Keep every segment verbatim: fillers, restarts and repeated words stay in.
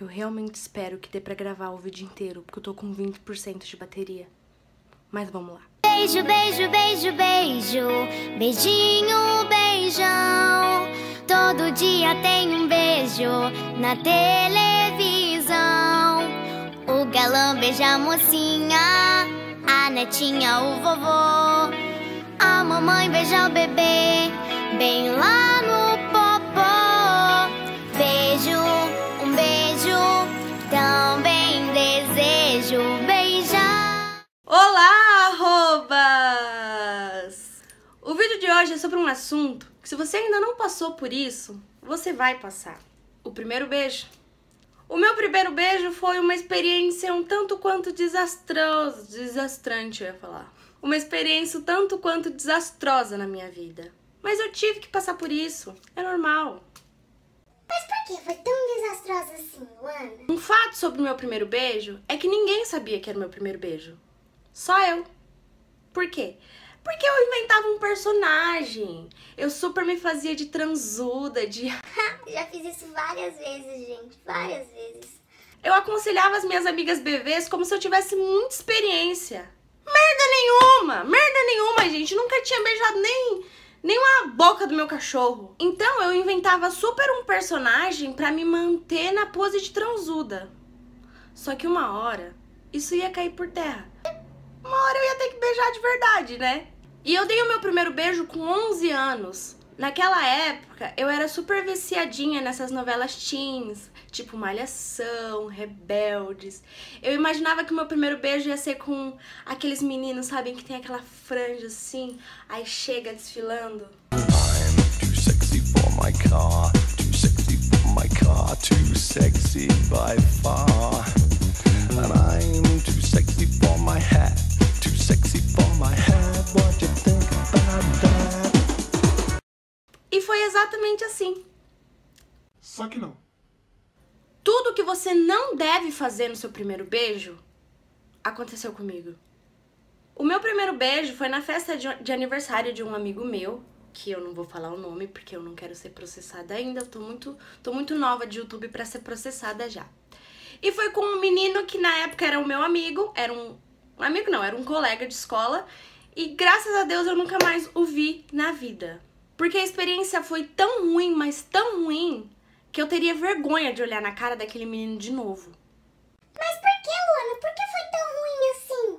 Eu realmente espero que dê pra gravar o vídeo inteiro, porque eu tô com vinte por cento de bateria. Mas vamos lá. Beijo, beijo, beijo, beijo, beijinho, beijão. Todo dia tem um beijo na televisão. O galã beija a mocinha, a netinha, o vovô. A mamãe beija o bebê, bem lá no popô. Beijo, um beijo, também desejo beijar. Olá, arrobas! O vídeo de hoje é sobre um assunto que, se você ainda não passou por isso, você vai passar. O primeiro beijo. O meu primeiro beijo foi uma experiência um tanto quanto desastrosa, desastrante, eu ia falar. Uma experiência um tanto quanto desastrosa na minha vida. Mas eu tive que passar por isso, é normal. Mas por que foi tão desastrosa assim, Luana? Um fato sobre o meu primeiro beijo é que ninguém sabia que era o meu primeiro beijo. Só eu. Por quê? Porque eu inventava um personagem. Eu super me fazia de transuda, de... Já fiz isso várias vezes, gente. Várias vezes. Eu aconselhava as minhas amigas bebês como se eu tivesse muita experiência. Merda nenhuma! Merda nenhuma, gente. Nunca tinha beijado nem, nem a boca do meu cachorro. Então eu inventava super um personagem pra me manter na pose de transuda. Só que uma hora, isso ia cair por terra. Uma hora eu ia ter que beijar de verdade, né? E eu dei o meu primeiro beijo com onze anos. Naquela época, eu era super viciadinha nessas novelas teens, tipo Malhação, Rebeldes. Eu imaginava que o meu primeiro beijo ia ser com aqueles meninos, sabem, que tem aquela franja assim, aí chega desfilando. I'm too sexy for my car, too sexy for my car, too sexy by far. And I'm too sexy for my hat, too sexy for my hat, what you think about that? E foi exatamente assim. Só que não. Tudo que você não deve fazer no seu primeiro beijo, aconteceu comigo. O meu primeiro beijo foi na festa de aniversário de um amigo meu, que eu não vou falar o nome porque eu não quero ser processada ainda, eu tô muito, tô muito nova de YouTube pra ser processada já. E foi com um menino que na época era o meu amigo, era um... amigo não, era um colega de escola. E graças a Deus eu nunca mais o vi na vida. Porque a experiência foi tão ruim, mas tão ruim, que eu teria vergonha de olhar na cara daquele menino de novo. Mas por que, Luana? Por que foi tão ruim assim?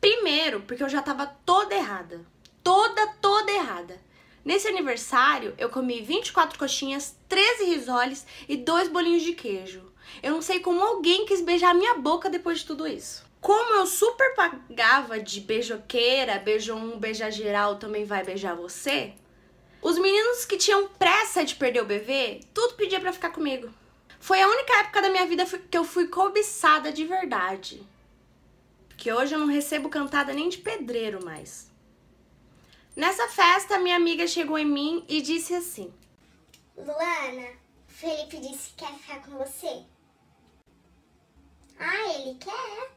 Primeiro, porque eu já tava toda errada. Toda, toda errada. Nesse aniversário, eu comi vinte e quatro coxinhas, treze risoles e dois bolinhos de queijo. Eu não sei como alguém quis beijar a minha boca depois de tudo isso. Como eu super pagava de beijoqueira, beijou um, beija geral, também vai beijar você, os meninos que tinham pressa de perder o bebê, tudo pedia pra ficar comigo. Foi a única época da minha vida que eu fui cobiçada de verdade. Que hoje eu não recebo cantada nem de pedreiro mais. Nessa festa, minha amiga chegou em mim e disse assim: Luana, o Felipe disse que quer ficar com você. Ah, ele quer?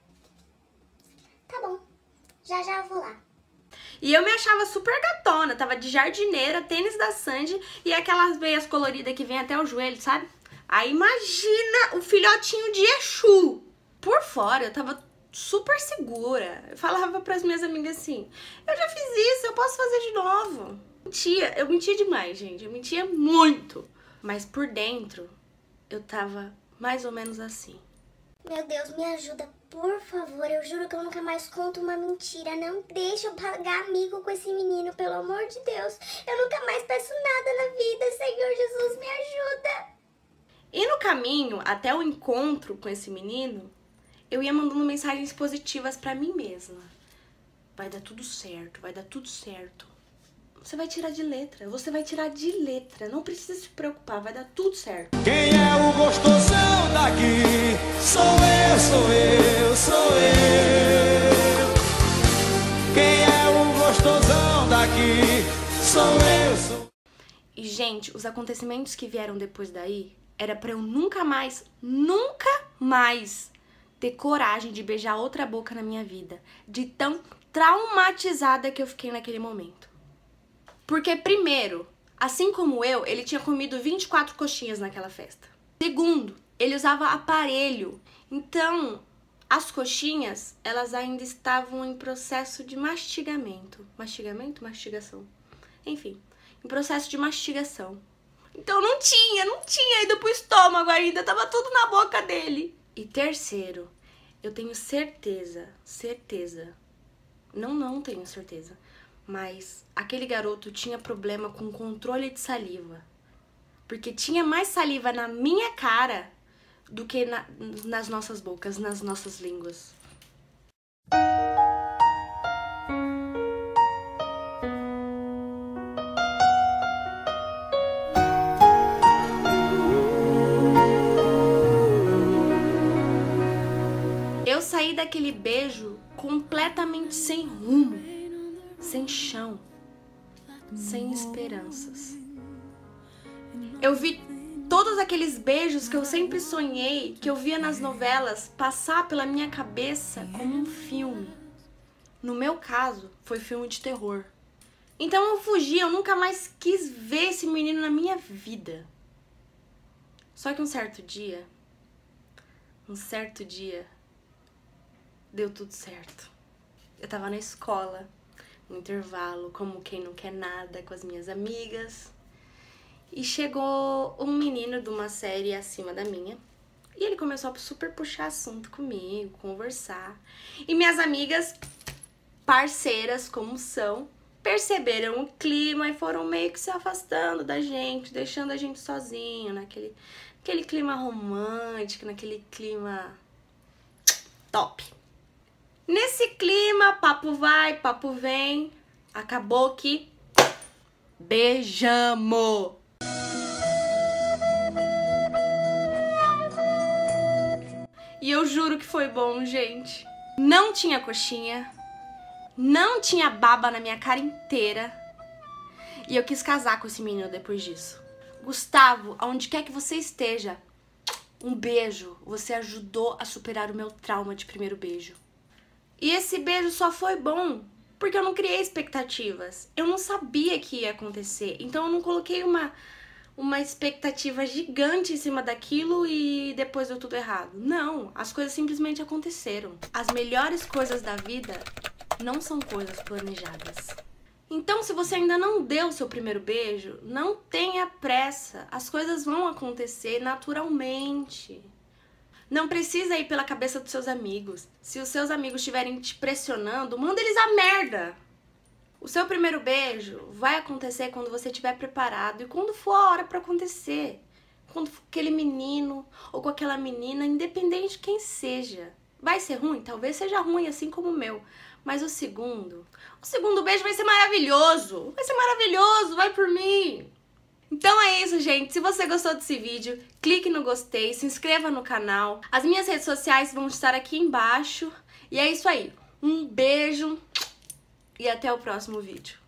Tá bom, já já eu vou lá. E eu me achava super gatona, tava de jardineira, tênis da Sandy e aquelas veias coloridas que vem até o joelho, sabe? Aí imagina o filhotinho de Exu. Por fora, eu tava super segura. Eu falava pras minhas amigas assim: eu já fiz isso, eu posso fazer de novo. Mentia, eu mentia demais, gente, eu mentia muito. Mas por dentro, eu tava mais ou menos assim. Meu Deus, me ajuda, por favor. Eu juro que eu nunca mais conto uma mentira. Não deixa eu pagar amigo com esse menino, pelo amor de Deus. Eu nunca mais peço nada na vida. Senhor Jesus, me ajuda. E no caminho, até o encontro com esse menino, eu ia mandando mensagens positivas pra mim mesma. Vai dar tudo certo, vai dar tudo certo. Você vai tirar de letra, você vai tirar de letra. Não precisa se preocupar, vai dar tudo certo. Quem é o gostosão daqui? Sou eu, sou eu, sou eu. Quem é o gostosão daqui? Sou eu, sou... E, gente, os acontecimentos que vieram depois daí era pra eu nunca mais, nunca mais ter coragem de beijar outra boca na minha vida. De tão traumatizada que eu fiquei naquele momento. Porque, primeiro, assim como eu, ele tinha comido vinte e quatro coxinhas naquela festa. Segundo, ele usava aparelho. Então, as coxinhas, elas ainda estavam em processo de mastigamento. Mastigamento? Mastigação. Enfim, em processo de mastigação. Então não tinha, não tinha ido pro estômago ainda, tava tudo na boca dele. E terceiro, eu tenho certeza, certeza, não, não tenho certeza, mas aquele garoto tinha problema com controle de saliva. Porque tinha mais saliva na minha cara do que na, nas nossas bocas, nas nossas línguas. Eu saí daquele beijo completamente sem rumo, sem chão, sem esperanças. Eu vi todos aqueles beijos que eu sempre sonhei, que eu via nas novelas, passar pela minha cabeça como um filme. No meu caso, foi filme de terror. Então eu fugi, eu nunca mais quis ver esse menino na minha vida. Só que um certo dia, um certo dia, deu tudo certo. Eu tava na escola, no intervalo, como quem não quer nada, com as minhas amigas. E chegou um menino de uma série acima da minha. E ele começou a super puxar assunto comigo, conversar. E minhas amigas, parceiras como são, perceberam o clima e foram meio que se afastando da gente, deixando a gente sozinho, naquele, naquele clima romântico, naquele clima top. Nesse clima, papo vai, papo vem, acabou que beijamos. E eu juro que foi bom, gente. Não tinha coxinha, não tinha baba na minha cara inteira. E eu quis casar com esse menino depois disso. Gustavo, aonde quer que você esteja, um beijo. Você ajudou a superar o meu trauma de primeiro beijo. E esse beijo só foi bom porque eu não criei expectativas. Eu não sabia que ia acontecer. Então eu não coloquei uma... uma expectativa gigante em cima daquilo e depois deu tudo errado. Não, as coisas simplesmente aconteceram. As melhores coisas da vida não são coisas planejadas. Então, se você ainda não deu o seu primeiro beijo, não tenha pressa. As coisas vão acontecer naturalmente. Não precisa ir pela cabeça dos seus amigos. Se os seus amigos estiverem te pressionando, manda eles a merda. O seu primeiro beijo vai acontecer quando você estiver preparado e quando for a hora pra acontecer. Quando for aquele menino ou com aquela menina, independente de quem seja. Vai ser ruim? Talvez seja ruim, assim como o meu. Mas o segundo... O segundo beijo vai ser maravilhoso! Vai ser maravilhoso! Vai por mim! Então é isso, gente. Se você gostou desse vídeo, clique no gostei, se inscreva no canal. As minhas redes sociais vão estar aqui embaixo. E é isso aí. Um beijo! E até o próximo vídeo.